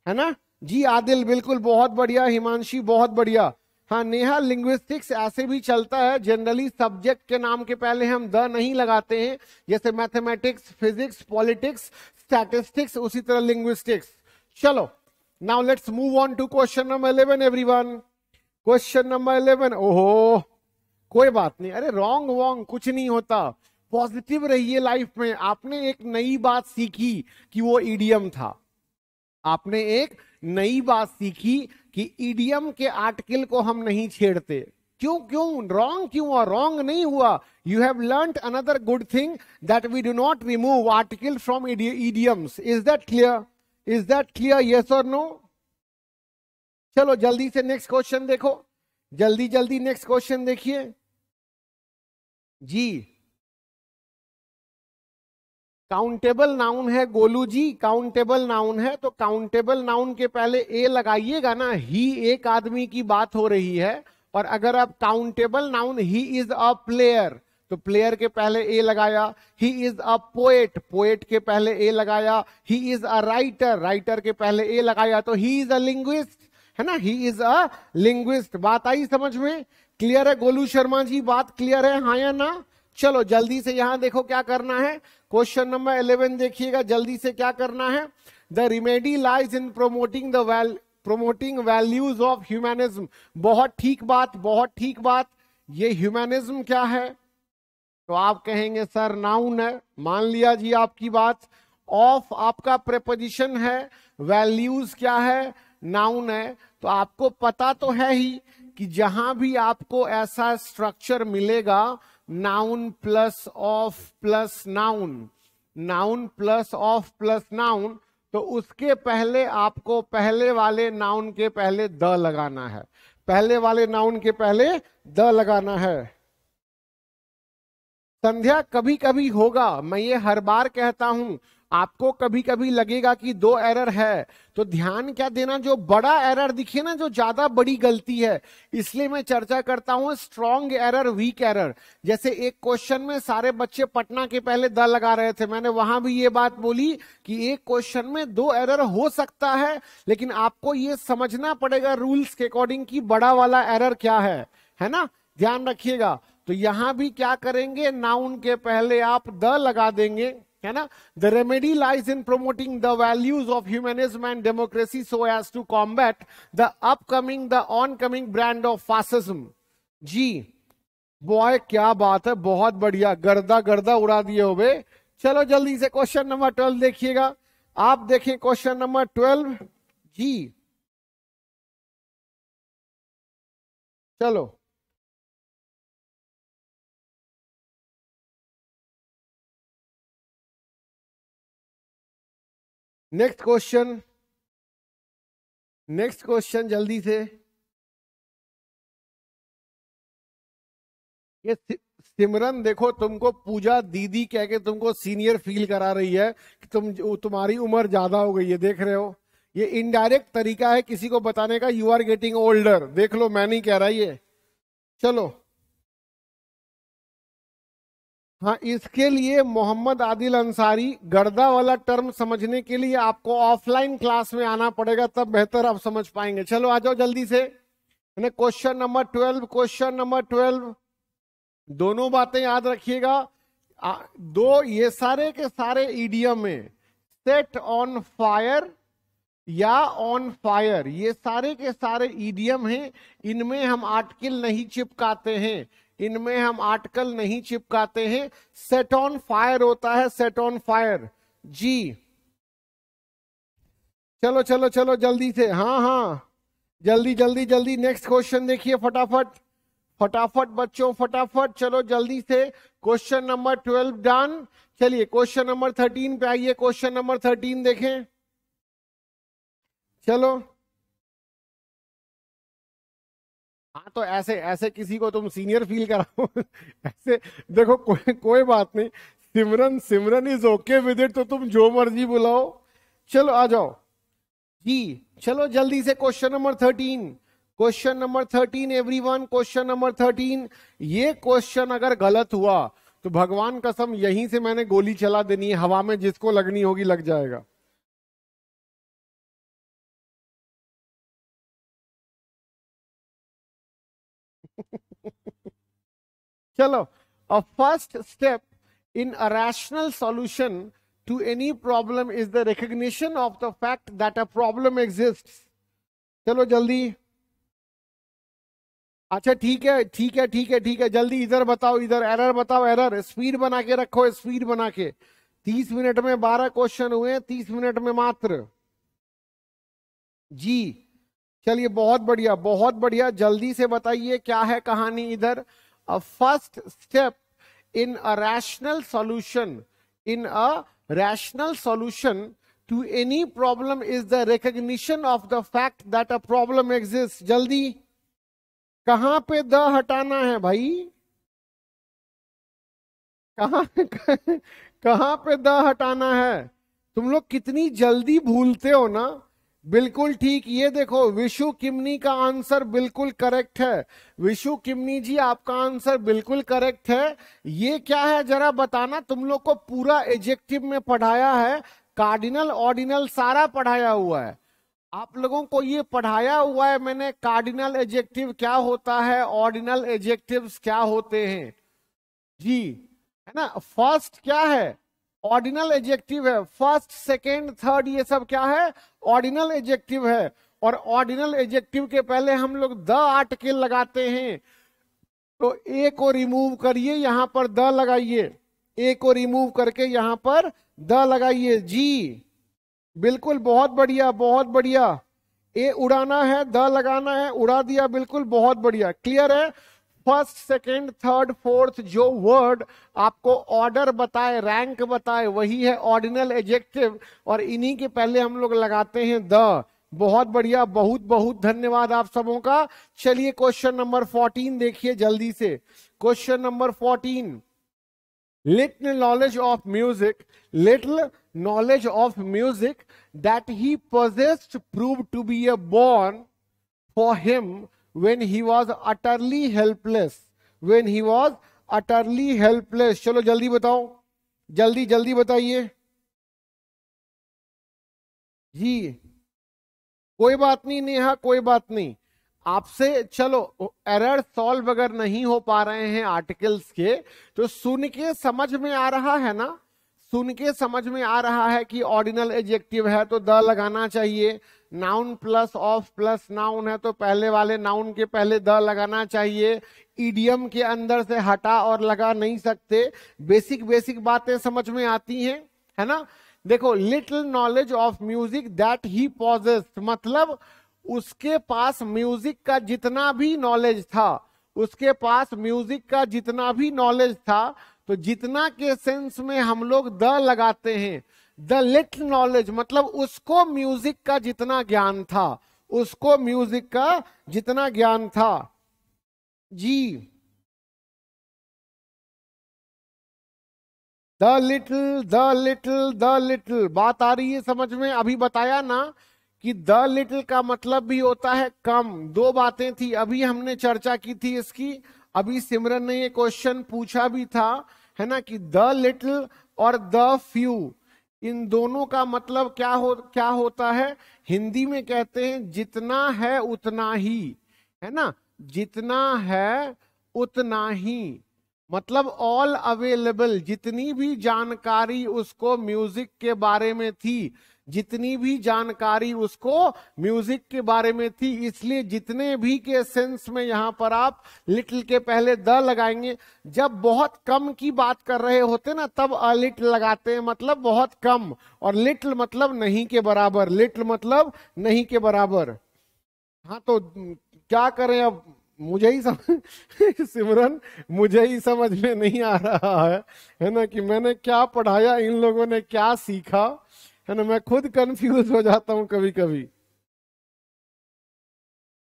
है ना जी। आदिल, बिल्कुल, बहुत बढ़िया। हिमांशी, बहुत बढ़िया। हाँ नेहा, लिंग्विस्टिक्स ऐसे भी चलता है, जनरली सब्जेक्ट के नाम के पहले हम द नहीं लगाते हैं, जैसे मैथमेटिक्स, फिजिक्स, पॉलिटिक्स, स्टैटिस्टिक्स, उसी तरह लिंग्विस्टिक्स। चलो, now let's move on to question number 11 everyone. Question number 11, ओहो कोई बात नहीं, अरे रॉन्ग वॉन्ग कुछ नहीं होता, पॉजिटिव रहिए लाइफ में। आपने एक नई बात सीखी कि वो इडियम था, आपने एक नई बात सीखी कि इडियम के आर्टिकल को हम नहीं छेड़ते। क्यों क्यों रॉन्ग क्यों हुआ? रॉन्ग नहीं हुआ। You have learned another good thing that we do not remove article from idioms. Is that clear? Is that clear? Yes और नो? चलो जल्दी से नेक्स्ट क्वेश्चन देखो, जल्दी जल्दी नेक्स्ट क्वेश्चन देखिए जी। काउंटेबल नाउन है गोलू जी, काउंटेबल नाउन है, तो काउंटेबल नाउन के पहले ए लगाइएगा ना। ही एक आदमी की बात हो रही है, और अगर आप countable noun he is a player, तो प्लेयर के पहले ए लगाया। He is a poet, poet के पहले ए लगाया। He is a writer, writer के पहले ए लगाया। तो ही इज अ लिंग्विस्ट, है ना, ही इज अ लिंग्विस्ट। बात आई समझ में? क्लियर है गोलू शर्मा जी, बात क्लियर है, हाँ या ना? चलो जल्दी से यहां देखो क्या करना है। क्वेश्चन नंबर 11 देखिएगा जल्दी से क्या करना है। The remedy lies in promoting promoting values of humanism. बहुत ठीक बात, बहुत ठीक बात। ये ह्यूमैनिज्म क्या है? तो आप कहेंगे सर नाउन है, मान लिया जी आपकी बात। ऑफ आपका प्रेपोजिशन है, वैल्यूज क्या है? नाउन है। तो आपको पता तो है ही कि जहां भी आपको ऐसा स्ट्रक्चर मिलेगा, noun plus of plus noun, noun plus of plus noun, तो उसके पहले आपको पहले वाले नाउन के पहले द लगाना है, पहले वाले नाउन के पहले द लगाना है। संध्या, कभी कभी होगा, मैं ये हर बार कहता हूं, आपको कभी कभी लगेगा कि दो एरर है, तो ध्यान क्या देना, जो बड़ा एरर दिखे ना, जो ज्यादा बड़ी गलती है, इसलिए मैं चर्चा करता हूं स्ट्रॉन्ग एरर, वीक एरर। जैसे एक क्वेश्चन में सारे बच्चे पटना के पहले द लगा रहे थे, मैंने वहां भी ये बात बोली कि एक क्वेश्चन में दो एरर हो सकता है, लेकिन आपको ये समझना पड़ेगा रूल्स के अकॉर्डिंग कि बड़ा वाला एरर क्या है ना, ध्यान रखिएगा। तो यहां भी क्या करेंगे, नाउन के पहले आप द लगा देंगे, है ना। The remedy lies in promoting the values of humanism and democracy so as to combat the upcoming, the oncoming brand of fascism. जी बॉय, क्या बात है, बहुत बढ़िया, गर्दा गर्दा उड़ा दिए हो बे। चलो जल्दी से क्वेश्चन नंबर 12 देखिएगा आप। देखें क्वेश्चन नंबर 12 जी। चलो नेक्स्ट क्वेश्चन, नेक्स्ट क्वेश्चन जल्दी से। ये सिमरन, देखो तुमको पूजा दीदी कह के तुमको सीनियर फील करा रही है कि तुम्हारी उम्र ज्यादा हो गई है, देख रहे हो। ये इनडायरेक्ट तरीका है किसी को बताने का, यू आर गेटिंग ओल्डर। देख लो, मैं नहीं कह रहा ये। चलो हाँ, इसके लिए मोहम्मद आदिल अंसारी, गर्दा वाला टर्म समझने के लिए आपको ऑफलाइन क्लास में आना पड़ेगा, तब बेहतर आप समझ पाएंगे। चलो आ जाओ जल्दी से, यानी क्वेश्चन नंबर 12। क्वेश्चन नंबर 12, दोनों बातें याद रखिएगा। दो ये सारे के सारे इडियम में, सेट ऑन फायर या ऑन फायर, ये सारे के सारे इडियम हैं। इनमें हम आर्टिकल नहीं चिपकाते हैं, इनमें हम आर्टिकल नहीं चिपकाते हैं। सेट ऑन फायर होता है, सेट ऑन फायर जी। चलो चलो चलो जल्दी से, हाँ हाँ जल्दी जल्दी जल्दी नेक्स्ट क्वेश्चन देखिए फटाफट फटाफट बच्चों, फटाफट चलो जल्दी से। Question number 12 done. चलिए क्वेश्चन नंबर 13 पे आइए। क्वेश्चन नंबर 13 देखें। चलो हाँ, तो ऐसे ऐसे किसी को तुम सीनियर फील कराओ ऐसे देखो कोई बात नहीं। Simran Simran is okay with it, तो तुम जो मर्जी बुलाओ। चलो आ जाओ जी, चलो जल्दी से question number 13। Question number 13 everyone, question number 13। ये क्वेश्चन अगर गलत हुआ तो भगवान कसम यहीं से मैंने गोली चला देनी है हवा में, जिसको लगनी होगी लग जाएगा। चलो, a first step in a rational solution to any problem is the recognition of the fact that a problem exists. चलो जल्दी, अच्छा ठीक है ठीक है ठीक है ठीक है, जल्दी इधर बताओ, इधर एरर बताओ, एरर स्पीड बना के रखो, स्पीड बना के। 30 मिनट में 12 क्वेश्चन हुए, 30 मिनट में मात्र जी। चलिए बहुत बढ़िया, बहुत बढ़िया, जल्दी से बताइए क्या है कहानी। इधर first step in a rational solution, in a rational solution to any problem is the recognition of the fact that a problem exists. जल्दी, कहां पे द हटाना है भाई, कहां पे द हटाना है। तुम लोग कितनी जल्दी भूलते हो ना। बिल्कुल ठीक, ये देखो विशु किमनी का आंसर बिल्कुल करेक्ट है। विशु किमनी जी आपका आंसर बिल्कुल करेक्ट है। ये क्या है जरा बताना, तुम लोग को पूरा एडजेक्टिव में पढ़ाया है, कार्डिनल ऑर्डिनल सारा पढ़ाया हुआ है। आप लोगों को ये पढ़ाया हुआ है मैंने, कार्डिनल एडजेक्टिव क्या होता है, ऑर्डिनल एडजेक्टिव्स क्या होते हैं जी, है ना। फर्स्ट क्या है, ऑर्डिनल एडजेक्टिव है। फर्स्ट सेकेंड थर्ड ये सब क्या है, ऑर्डिनल एडजेक्टिव है। और ऑर्डिनल एडजेक्टिव के पहले हम लोग द आर्टिकल लगाते हैं, तो ए को रिमूव करिए, यहां पर द लगाइए, ए को रिमूव करके यहां पर द लगाइए जी। बिल्कुल बहुत बढ़िया, बहुत बढ़िया। ए उड़ाना है, द लगाना है, उड़ा दिया, बिल्कुल बहुत बढ़िया, क्लियर है। फर्स्ट सेकेंड थर्ड फोर्थ जो वर्ड आपको ऑर्डर बताए, रैंक बताए, वही है ऑर्डिनल एडजेक्टिव, और इन्हीं के पहले हम लोग लगाते हैं द। बहुत बढ़िया, बहुत बहुत धन्यवाद आप सबों का। चलिए क्वेश्चन नंबर 14 देखिए जल्दी से। Question number 14, little knowledge of music, little knowledge of music that he possessed proved to be a boon for him when he was utterly helpless, when he was utterly helpless. चलो जल्दी बताओ, जल्दी जल्दी बताइए जी। कोई बात नहीं नेहा, कोई बात नहीं आपसे। चलो एरर सॉल्व अगर नहीं हो पा रहे हैं आर्टिकल्स के, तो सुन के समझ में आ रहा है ना, सुन के समझ में आ रहा है कि ऑर्डिनल एडजेक्टिव है तो द लगाना चाहिए, noun plus of plus noun है तो पहले वाले नाउन के पहले द लगाना चाहिए, ईडियम के अंदर से हटा और लगा नहीं सकते। बेसिक बेसिक बातें समझ में आती हैं, है ना। देखो, little knowledge of music that he possessed, मतलब उसके पास म्यूजिक का जितना भी नॉलेज था, उसके पास म्यूजिक का जितना भी नॉलेज था, तो जितना के सेंस में हम लोग द लगाते हैं, द लिटिल नॉलेज, मतलब उसको म्यूजिक का जितना ज्ञान था, उसको म्यूजिक का जितना ज्ञान था जी। The little, the little, the little, बात आ रही है समझ में। अभी बताया ना कि द लिटिल का मतलब भी होता है कम। दो बातें थी, अभी हमने चर्चा की थी इसकी, अभी सिमरन ने ये क्वेश्चन पूछा भी था, है ना, कि द लिटिल और द फ्यू, इन दोनों का मतलब क्या होता है। हिंदी में कहते हैं जितना है उतना ही, है ना, जितना है उतना ही, मतलब ऑल अवेलेबल, जितनी भी जानकारी उसको म्यूजिक के बारे में थी, जितनी भी जानकारी उसको म्यूजिक के बारे में थी, इसलिए जितने भी के सेंस में यहाँ पर आप लिटिल के पहले द लगाएंगे। जब बहुत कम की बात कर रहे होते ना तब अ लिटिल लगाते हैं, मतलब बहुत कम, और लिटिल मतलब नहीं के बराबर, लिटिल मतलब नहीं के बराबर। हाँ तो क्या करें, अब मुझे ही सिमरन मुझे ही समझ में नहीं आ रहा है ना, कि मैंने क्या पढ़ाया, इन लोगों ने क्या सीखा, है ना। मैं खुद कंफ्यूज हो जाता हूं कभी कभी।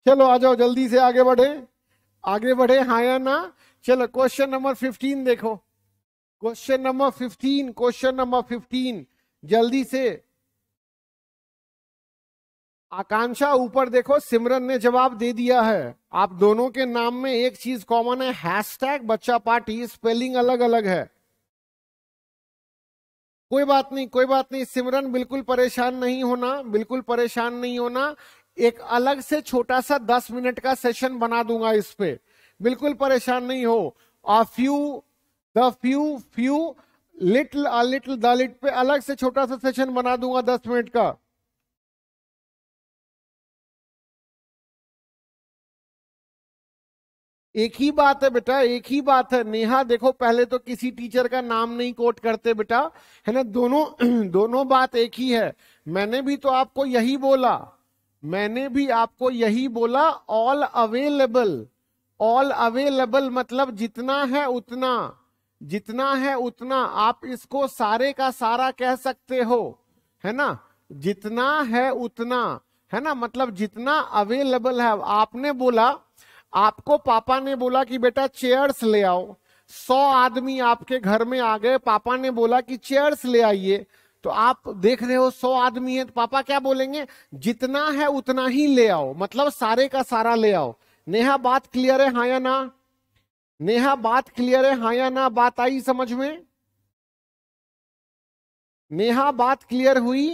चलो आ जाओ, जल्दी से आगे बढ़े, आगे बढ़े, हाँ या ना। चलो क्वेश्चन नंबर 15 देखो, क्वेश्चन नंबर 15, क्वेश्चन नंबर 15 जल्दी से। आकांक्षा ऊपर देखो, सिमरन ने जवाब दे दिया है। आप दोनों के नाम में एक चीज कॉमन है, हैशटैग बच्चा पार्टी, स्पेलिंग अलग अलग है। कोई बात नहीं, कोई बात नहीं सिमरन, बिल्कुल परेशान नहीं होना, बिल्कुल परेशान नहीं होना। एक अलग से छोटा सा 10 मिनट का सेशन बना दूंगा इस पे, बिल्कुल परेशान नहीं हो। A few, the few, few, little, a little, the lit पे अलग से छोटा सा सेशन बना दूंगा 10 मिनट का। एक ही बात है बेटा, एक ही बात है। नेहा देखो, पहले तो किसी टीचर का नाम नहीं कोट करते बेटा, है ना। दोनों बात एक ही है। मैंने भी तो आपको यही बोला, मैंने भी आपको यही बोला, ऑल अवेलेबल। ऑल अवेलेबल मतलब जितना है उतना, जितना है उतना। आप इसको सारे का सारा कह सकते हो, है ना, जितना है उतना, है ना, मतलब जितना अवेलेबल है। आपने बोला, आपको पापा ने बोला कि बेटा चेयर्स ले आओ, 100 आदमी आपके घर में आ गए, पापा ने बोला कि चेयर्स ले आइए, तो आप देख रहे हो 100 आदमी है, तो पापा क्या बोलेंगे, जितना है उतना ही ले आओ, मतलब सारे का सारा ले आओ। नेहा बात क्लियर है, हाँ या ना। नेहा बात क्लियर है, हाँ या ना, बात आई समझ में। नेहा बात क्लियर हुई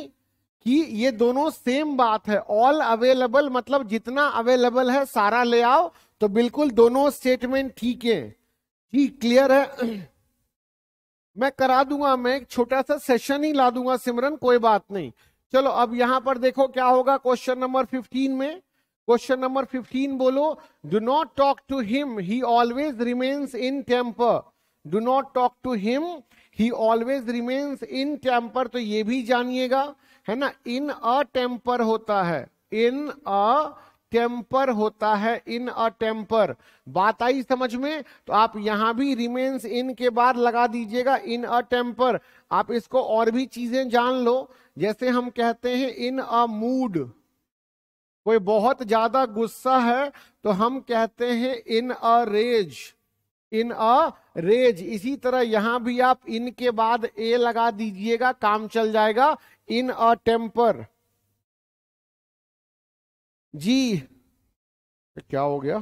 कि ये दोनों सेम बात है, ऑल अवेलेबल मतलब जितना अवेलेबल है सारा ले आओ, तो बिल्कुल दोनों स्टेटमेंट ठीक है, ठीक क्लियर है। मैं करा दूंगा, मैं एक छोटा सा सेशन ही ला दूंगा सिमरन, कोई बात नहीं। चलो अब यहां पर देखो क्या होगा क्वेश्चन नंबर 15 में। क्वेश्चन नंबर 15 बोलो, do not talk to him, he always remains in temper. Do not talk to him, he always remains in temper. तो ये भी जानिएगा, है ना, इन अ टेम्पर होता है, इन अ टेम्पर होता है, इन अ टेम्पर। बात आई समझ में। तो आप यहां भी रिमेन्स इन के बाद लगा दीजिएगा इन अ टेम्पर। आप इसको और भी चीजें जान लो, जैसे हम कहते हैं इन अ मूड, कोई बहुत ज्यादा गुस्सा है तो हम कहते हैं इन a rage, in a rage. इसी तरह यहां भी आप इन के बाद ए लगा दीजिएगा, काम चल जाएगा, इन अ टेम्पर। जी क्या हो गया,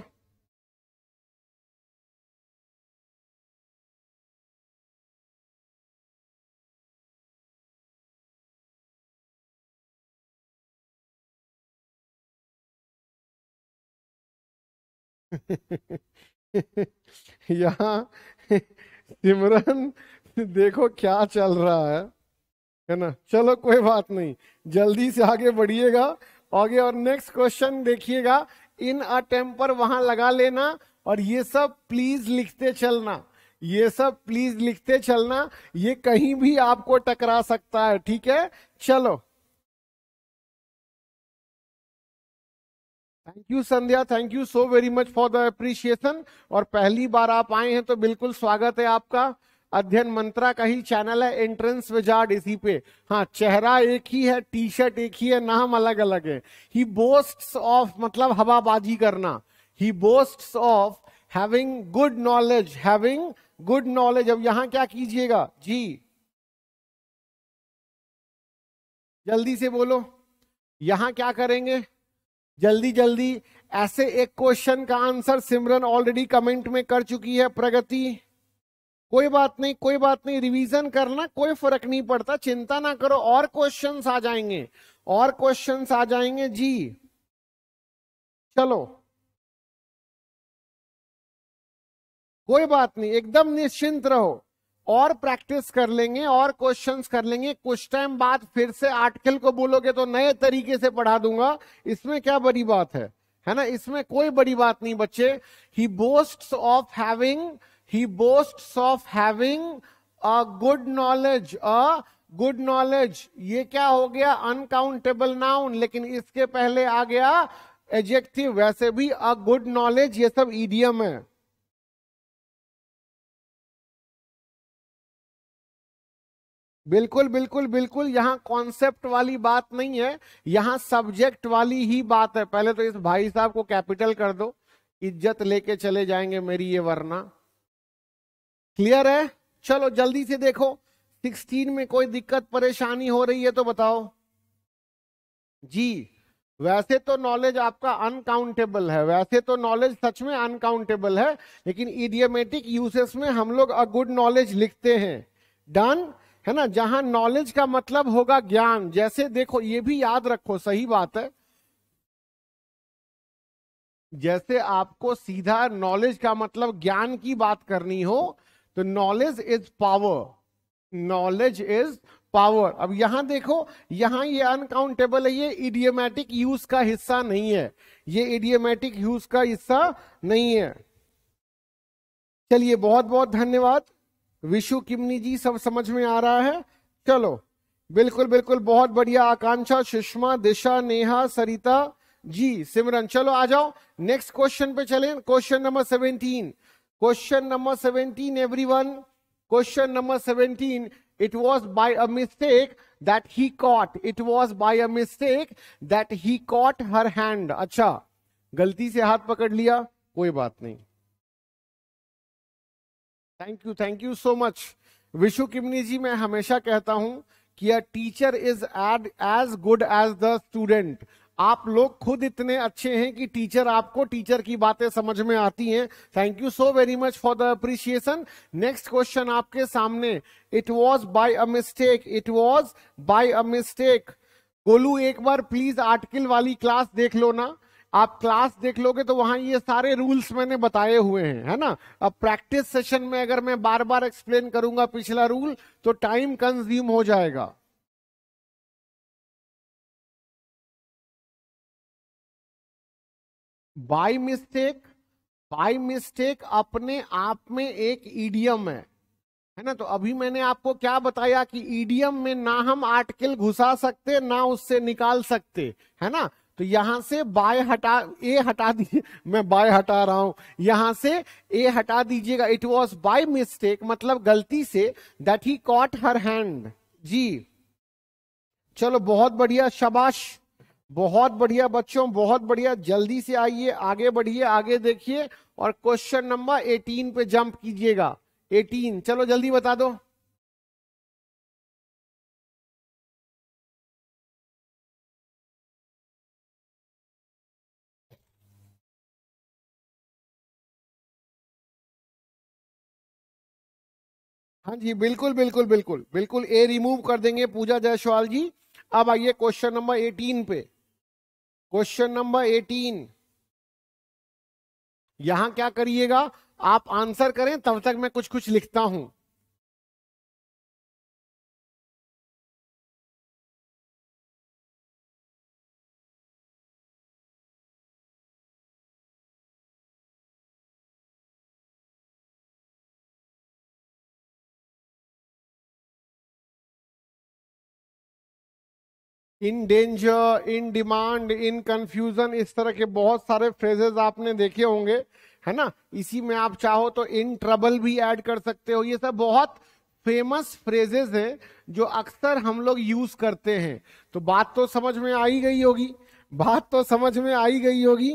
यहाँ सिमरन देखो क्या चल रहा है ना। चलो कोई बात नहीं, जल्दी से आगे बढ़िएगा, आगे और नेक्स्ट क्वेश्चन देखिएगा। इन अ टेम्पर वहां लगा लेना, और ये सब प्लीज लिखते चलना, ये सब प्लीज लिखते चलना, ये कहीं भी आपको टकरा सकता है, ठीक है। चलो thank you Sandhya, thank you so very much for the appreciation. और पहली बार आप आए हैं तो बिल्कुल स्वागत है आपका। अध्ययन मंत्रा का ही चैनल है, एंट्रेंस विजार्ड इसी पे। हाँ, चेहरा एक ही है, टी शर्ट एक ही है, नाम अलग अलग है। ही बोस्ट्स ऑफ मतलब हवाबाजी करना, he boasts of having good knowledge, having good knowledge. अब यहाँ क्या कीजिएगा जी, जल्दी से बोलो यहाँ क्या करेंगे, जल्दी जल्दी। ऐसे एक क्वेश्चन का आंसर सिमरन ऑलरेडी कमेंट में कर चुकी है प्रगति। कोई बात नहीं, कोई बात नहीं, रिवीजन करना कोई फर्क नहीं पड़ता, चिंता ना करो, और क्वेश्चंस आ जाएंगे, और क्वेश्चंस आ जाएंगे जी। चलो कोई बात नहीं, एकदम निश्चिंत रहो, और प्रैक्टिस कर लेंगे, और क्वेश्चंस कर लेंगे। कुछ टाइम बाद फिर से आर्टिकल को बोलोगे तो नए तरीके से पढ़ा दूंगा, इसमें क्या बड़ी बात है ना, इसमें कोई बड़ी बात नहीं बच्चे। He boasts of having, he boasts of having a good knowledge, a good knowledge. ये क्या हो गया, अनकाउंटेबल नाउन, लेकिन इसके पहले आ गया एडजेक्टिव, वैसे भी अ गुड नॉलेज, ये सब ईडियम है। बिल्कुल बिल्कुल बिल्कुल, यहां कॉन्सेप्ट वाली बात नहीं है, यहां सब्जेक्ट वाली ही बात है। पहले तो इस भाई साहब को कैपिटल कर दो, इज्जत लेके चले जाएंगे मेरी ये वरना। क्लियर है? चलो जल्दी से देखो, 16 में कोई दिक्कत परेशानी हो रही है तो बताओ जी। वैसे तो नॉलेज आपका अनकाउंटेबल है, वैसे तो नॉलेज सच में अनकाउंटेबल है, लेकिन इडियोमेटिक यूसेस में हम लोग अ गुड नॉलेज लिखते हैं। डन है ना? जहां नॉलेज का मतलब होगा ज्ञान। जैसे देखो, ये भी याद रखो, सही बात है, जैसे आपको सीधा नॉलेज का मतलब ज्ञान की बात करनी हो तो knowledge is power, knowledge is power. अब यहां देखो, यहां ये अनकाउंटेबल है, ये इडियोमैटिक यूज का हिस्सा नहीं है, ये इडियोमैटिक यूज का हिस्सा नहीं है। चलिए, बहुत बहुत धन्यवाद विशु किमनी जी, सब समझ में आ रहा है? चलो बिल्कुल बिल्कुल, बहुत बढ़िया। आकांक्षा, सुषमा, दिशा, नेहा, सरिता जी, सिमरन, चलो आ जाओ नेक्स्ट क्वेश्चन पे चलें। Question number 17, question number 17 everyone, question number 17। It was by a mistake that he caught. It was by a mistake that he caught her hand. अच्छा, गलती से हाथ पकड़ लिया, कोई बात नहीं। Thank you so much Vishu Kimni ji. मैं हमेशा कहता हूं कि a teacher is as good as the student. आप लोग खुद इतने अच्छे हैं कि टीचर, आपको टीचर की बातें समझ में आती हैं। Thank you so very much for the appreciation. Next question आपके सामने। It was by a mistake, it was by a mistake. Golu, एक बार प्लीज आर्टिकल वाली क्लास देख लो ना। आप क्लास देख लोगे तो वहां ये सारे रूल्स मैंने बताए हुए हैं, है ना। अब प्रैक्टिस सेशन में अगर मैं बार बार एक्सप्लेन करूंगा पिछला रूल तो टाइम कंज्यूम हो जाएगा। बाय मिस्टेक, बाय मिस्टेक अपने आप में एक ईडियम है ना। तो अभी मैंने आपको क्या बताया कि ईडियम में ना हम आर्टिकल घुसा सकते ना उससे निकाल सकते, है ना। तो यहां से बाय हटा, ए हटा दीजिए, मैं बाय हटा रहा हूं, यहां से ए हटा दीजिएगा। इट वाज बाय मिस्टेक मतलब गलती से, that he caught her hand जी। चलो बहुत बढ़िया, शाबाश, बहुत बढ़िया बच्चों, बहुत बढ़िया। जल्दी से आइए, आगे बढ़िए, आगे देखिए और क्वेश्चन नंबर 18 पे जंप कीजिएगा। 18, चलो जल्दी बता दो। हाँ जी, बिल्कुल बिल्कुल बिल्कुल बिल्कुल, ए रिमूव कर देंगे पूजा जायसवाल जी। अब आइए क्वेश्चन नंबर 18 पे। क्वेश्चन नंबर 18, यहां क्या करिएगा, आप आंसर करें, तब तक मैं कुछ कुछ लिखता हूं। In danger, in demand, in confusion, इस तरह के बहुत सारे फ्रेजेस आपने देखे होंगे, है ना। इसी में आप चाहो तो इन ट्रबल भी ऐड कर सकते हो। ये सब बहुत फेमस फ्रेजेस हैं जो अक्सर हम लोग यूज करते हैं। तो बात तो समझ में आ ही गई होगी, बात तो समझ में आ ही गई होगी।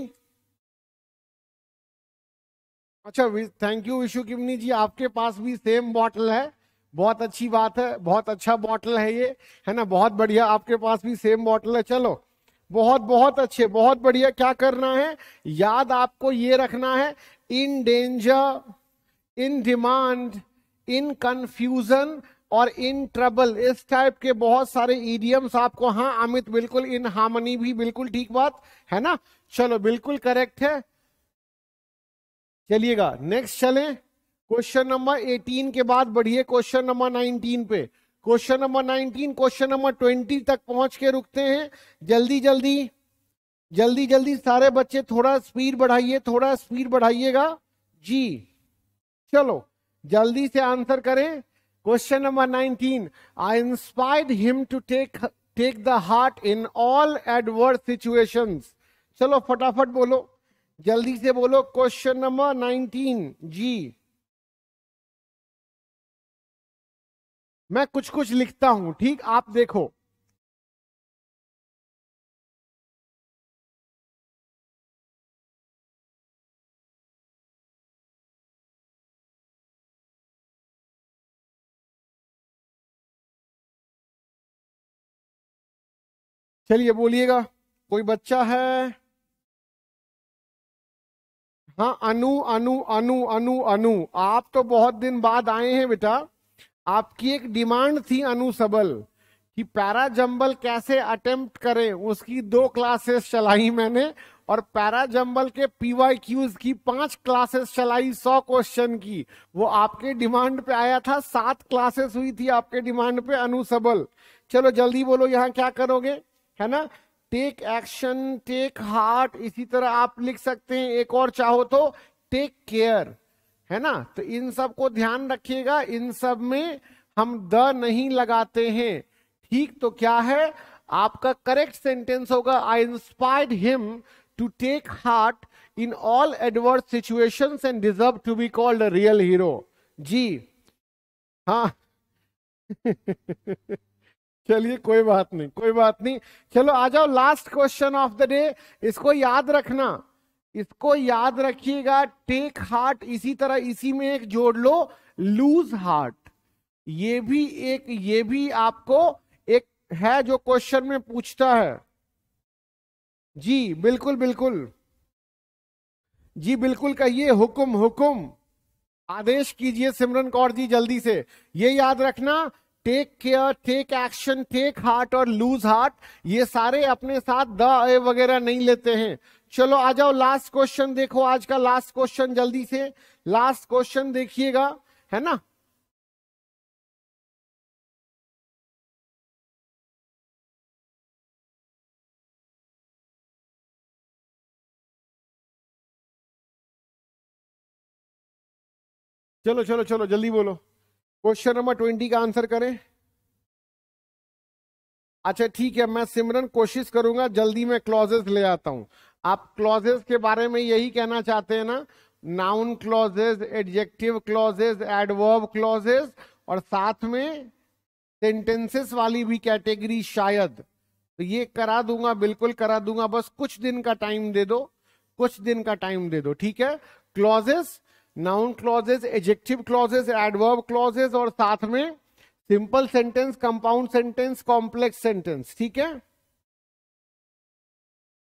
अच्छा, थैंक यू विशु किमनी जी, आपके पास भी सेम बॉटल है, बहुत अच्छी बात है, बहुत अच्छा बॉटल है ये, है ना, बहुत बढ़िया। आपके पास भी सेम बॉटल है, चलो बहुत बहुत अच्छे, बहुत बढ़िया। क्या करना है, याद आपको ये रखना है, in danger, in demand, in confusion और इन ट्रबल, इस टाइप के बहुत सारे इडियम्स आपको। हाँ अमित, बिल्कुल, इन हार्मनी भी, बिल्कुल ठीक बात है ना। चलो बिल्कुल करेक्ट है, चलिएगा नेक्स्ट चले। क्वेश्चन नंबर 18 के बाद बढ़िए क्वेश्चन नंबर 19 पे। क्वेश्चन नंबर 19, क्वेश्चन नंबर 20 तक पहुंच के रुकते हैं। जल्दी जल्दी जल्दी जल्दी सारे बच्चे थोड़ा स्पीड बढ़ाइए, थोड़ा स्पीड बढ़ाइएगा जी। चलो जल्दी से आंसर करें। Question number 19, I inspired him to take the heart in all adverse situations. चलो फटाफट बोलो, जल्दी से बोलो। क्वेश्चन नंबर 19 जी। मैं कुछ कुछ लिखता हूं, ठीक, आप देखो। चलिए बोलिएगा, कोई बच्चा है? हाँ, अनु अनु अनु अनु अनु, आप तो बहुत दिन बाद आए हैं बेटा। आपकी एक डिमांड थी अनु सबल कि पैरा जंबल कैसे अटेम्प्ट करें, उसकी 2 क्लासेस चलाई मैंने और पैरा जंबल के PYQs की 5 क्लासेस चलाई 100 क्वेश्चन की। वो आपके डिमांड पे आया था, 7 क्लासेस हुई थी आपके डिमांड पे अनु सबल। चलो जल्दी बोलो, यहाँ क्या करोगे, है ना? टेक एक्शन, टेक हार्ट, इसी तरह आप लिख सकते हैं। एक और चाहो तो टेक केयर, है ना? तो इन सब को ध्यान रखिएगा, इन सब में हम द नहीं लगाते हैं, ठीक? तो क्या है आपका करेक्ट सेंटेंस होगा, I inspired him to take heart in all adverse situations and deserve to be called a real hero. जी हाँ चलिए कोई बात नहीं, कोई बात नहीं। चलो आ जाओ last question of the day, इसको याद रखना, इसको याद रखिएगा। टेक हार्ट, इसी तरह इसी में एक जोड़ लो, लूज हार्ट। ये भी आपको एक है जो क्वेश्चन में पूछता है। जी बिल्कुल बिल्कुल, जी बिल्कुल कहिए। हुकुम हुकुम, आदेश कीजिए सिमरन कौर जी, जल्दी से। ये याद रखना, take care, take action, take heart और लूज हार्ट, ये सारे अपने साथ द ए वगैरह नहीं लेते हैं। चलो आ जाओ लास्ट क्वेश्चन देखो, आज का लास्ट क्वेश्चन, जल्दी से लास्ट क्वेश्चन देखिएगा, है ना? चलो चलो चलो जल्दी बोलो, क्वेश्चन नंबर 20 का आंसर करें। अच्छा ठीक है, मैं सिमरन कोशिश करूंगा, जल्दी में क्लॉजेस ले आता हूं। आप क्लॉजेस के बारे में यही कहना चाहते हैं ना, noun clauses, adjective clauses, adverb clauses और साथ में सेंटेंसेस वाली भी कैटेगरी शायद। तो ये करा दूंगा, बिल्कुल करा दूंगा, बस कुछ दिन का टाइम दे दो, कुछ दिन का टाइम दे दो, ठीक है? Clauses, noun clauses, adjective clauses, adverb clauses और साथ में simple sentence, compound sentence, complex sentence, ठीक है?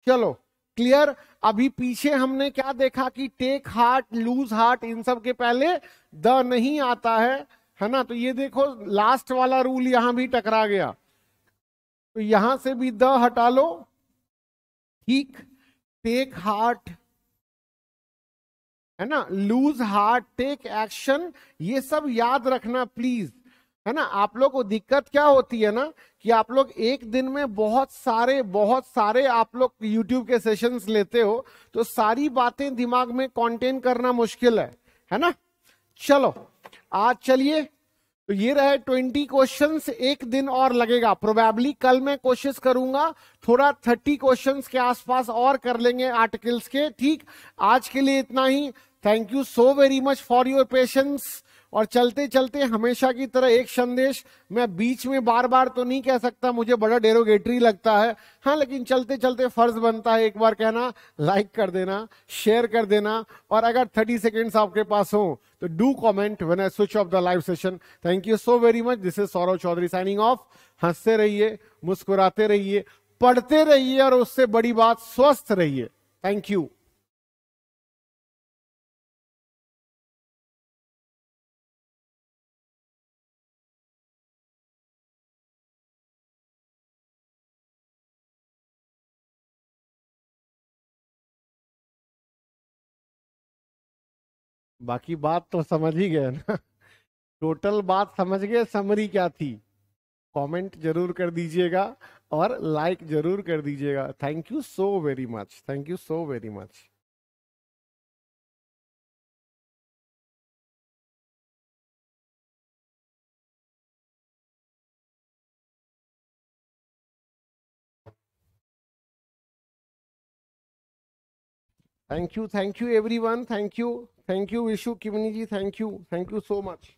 चलो क्लियर। अभी पीछे हमने क्या देखा कि टेक हार्ट, लूज हार्ट, इन सब के पहले द नहीं आता है ना? तो ये देखो लास्ट वाला रूल यहां भी टकरा गया, तो यहां से भी द हटा लो, ठीक? टेक हार्ट, है ना, लूज हार्ट, टेक एक्शन, ये सब याद रखना प्लीज, है ना? आप लोग को दिक्कत क्या होती है ना कि आप लोग एक दिन में बहुत सारे आप लोग YouTube के सेशंस लेते हो, तो सारी बातें दिमाग में कंटेन करना मुश्किल है ना? चलो आज, चलिए तो ये रहे 20 क्वेश्चंस, एक दिन और लगेगा प्रोबेबली। कल मैं कोशिश करूंगा थोड़ा 30 क्वेश्चंस के आसपास और कर लेंगे आर्टिकल्स के, ठीक? आज के लिए इतना ही। Thank you so very much for your patience. और चलते चलते हमेशा की तरह एक संदेश, मैं बीच में बार बार तो नहीं कह सकता, मुझे बड़ा डेरोगेटरी लगता है, हाँ, लेकिन चलते चलते फर्ज बनता है एक बार कहना। लाइक कर देना, शेयर कर देना और अगर 30 सेकेंड्स आपके पास हो तो do comment when I switch off the live session. Thank you so very much. This is Saurabh Chaudhary signing off. हंसते रहिए, मुस्कुराते रहिए, पढ़ते रहिए और उससे बड़ी बात, स्वस्थ रहिए। Thank you. बाकी बात तो समझ ही गए ना, टोटल बात समझ गए, समरी क्या थी। कमेंट जरूर कर दीजिएगा और लाइक जरूर कर दीजिएगा। Thank you so very much, thank you so very much. Thank you everyone. Thank you Vishu, Kimini ji, thank you so much.